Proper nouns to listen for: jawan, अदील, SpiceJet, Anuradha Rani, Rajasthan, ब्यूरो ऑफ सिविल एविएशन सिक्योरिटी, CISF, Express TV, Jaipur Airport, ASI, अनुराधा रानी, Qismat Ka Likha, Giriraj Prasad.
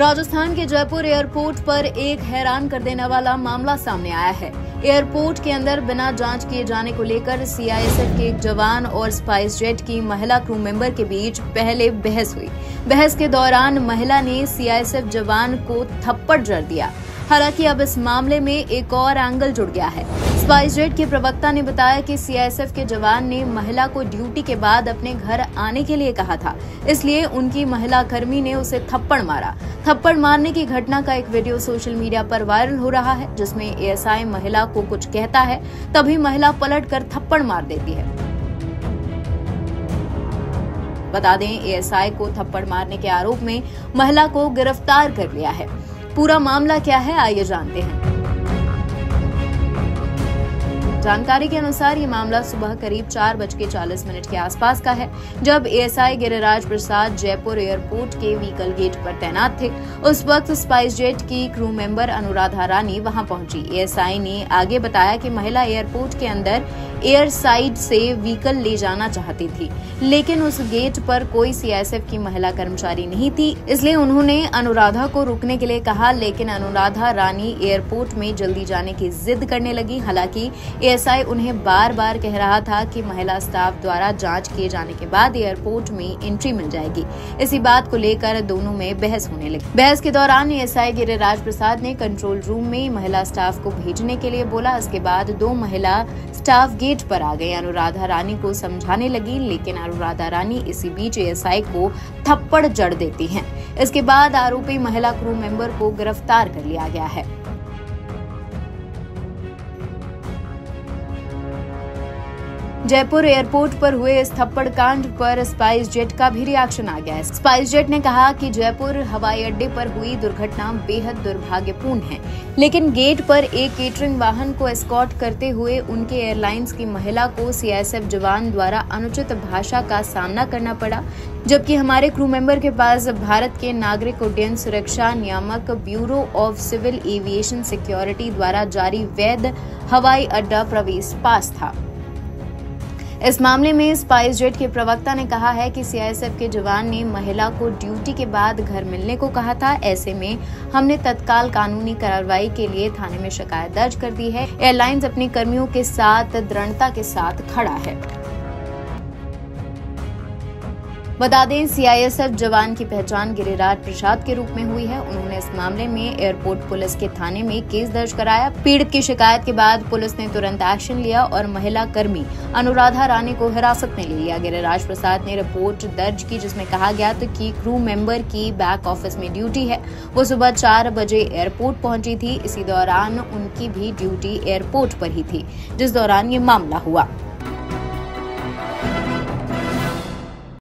राजस्थान के जयपुर एयरपोर्ट पर एक हैरान कर देने वाला मामला सामने आया है। एयरपोर्ट के अंदर बिना जांच किए जाने को लेकर सीआईएसएफ के एक जवान और स्पाइसजेट की महिला क्रू मेंबर के बीच पहले बहस हुई। बहस के दौरान महिला ने सीआईएसएफ जवान को थप्पड़ जड़ दिया। हालांकि अब इस मामले में एक और एंगल जुड़ गया है। स्पाइसजेट के प्रवक्ता ने बताया कि सीआईएसएफ के जवान ने महिला को ड्यूटी के बाद अपने घर आने के लिए कहा था, इसलिए उनकी महिला कर्मी ने उसे थप्पड़ मारा। थप्पड़ मारने की घटना का एक वीडियो सोशल मीडिया पर वायरल हो रहा है, जिसमें एएसआई महिला को कुछ कहता है, तभी महिला पलटकर थप्पड़ मार देती है। बता दें, एएसआई को थप्पड़ मारने के आरोप में महिला को गिरफ्तार कर लिया है। पूरा मामला क्या है, आइए जानते हैं। जानकारी के अनुसार ये मामला सुबह करीब 4:40 के आसपास का है, जब एएसआई गिरिराज प्रसाद जयपुर एयरपोर्ट के व्हीकल गेट पर तैनात थे। उस वक्त स्पाइसजेट की क्रू मेंबर अनुराधा रानी वहां पहुंची। एएसआई ने आगे बताया कि महिला एयरपोर्ट के अंदर एयर साइड से व्हीकल ले जाना चाहती थी, लेकिन उस गेट पर कोई सीआईएसएफ की महिला कर्मचारी नहीं थी, इसलिए उन्होंने अनुराधा को रुकने के लिए कहा, लेकिन अनुराधा रानी एयरपोर्ट में जल्दी जाने की जिद करने लगी। हालांकि एएसआई उन्हें बार बार कह रहा था कि महिला स्टाफ द्वारा जांच किए जाने के बाद एयरपोर्ट में एंट्री मिल जाएगी। इसी बात को लेकर दोनों में बहस होने लगी। बहस के दौरान एएसआई गिरिराज प्रसाद ने कंट्रोल रूम में महिला स्टाफ को भेजने के लिए बोला। इसके बाद दो महिला स्टाफ गेट पर आ गई, अनुराधा रानी को समझाने लगी, लेकिन अनुराधा रानी इसी बीच एएसआई को थप्पड़ जड़ देती हैं। इसके बाद आरोपी महिला क्रू मेंबर को गिरफ्तार कर लिया गया है। जयपुर एयरपोर्ट पर हुए इस थप्पड़ कांड पर स्पाइसजेट का भी रिएक्शन आ गया है। स्पाइसजेट ने कहा कि जयपुर हवाई अड्डे पर हुई दुर्घटना बेहद दुर्भाग्यपूर्ण है, लेकिन गेट पर एक केटरिंग वाहन को एस्कॉर्ट करते हुए उनके एयरलाइंस की महिला को सीआईएसएफ जवान द्वारा अनुचित भाषा का सामना करना पड़ा, जबकि हमारे क्रू मेंबर के पास भारत के नागरिक उड्डयन सुरक्षा नियामक ब्यूरो ऑफ सिविल एविएशन सिक्योरिटी द्वारा जारी वैध हवाई अड्डा प्रवेश पास था। इस मामले में स्पाइसजेट के प्रवक्ता ने कहा है कि सीआईएसएफ के जवान ने महिला को ड्यूटी के बाद घर मिलने को कहा था। ऐसे में हमने तत्काल कानूनी कार्रवाई के लिए थाने में शिकायत दर्ज कर दी है। एयरलाइंस अपने कर्मियों के साथ दृढ़ता के साथ खड़ा है। बता दें, सीआईएसएफ जवान की पहचान गिरिराज प्रसाद के रूप में हुई है। उन्होंने इस मामले में एयरपोर्ट पुलिस के थाने में केस दर्ज कराया। पीड़ित की शिकायत के बाद पुलिस ने तुरंत एक्शन लिया और महिला कर्मी अनुराधा रानी को हिरासत में ले लिया। गिरिराज प्रसाद ने रिपोर्ट दर्ज की, जिसमें कहा गया कि क्रू मेंबर की बैक ऑफिस में ड्यूटी है। वो सुबह 4 बजे एयरपोर्ट पहुंची थी। इसी दौरान उनकी भी ड्यूटी एयरपोर्ट पर ही थी, जिस दौरान ये मामला हुआ।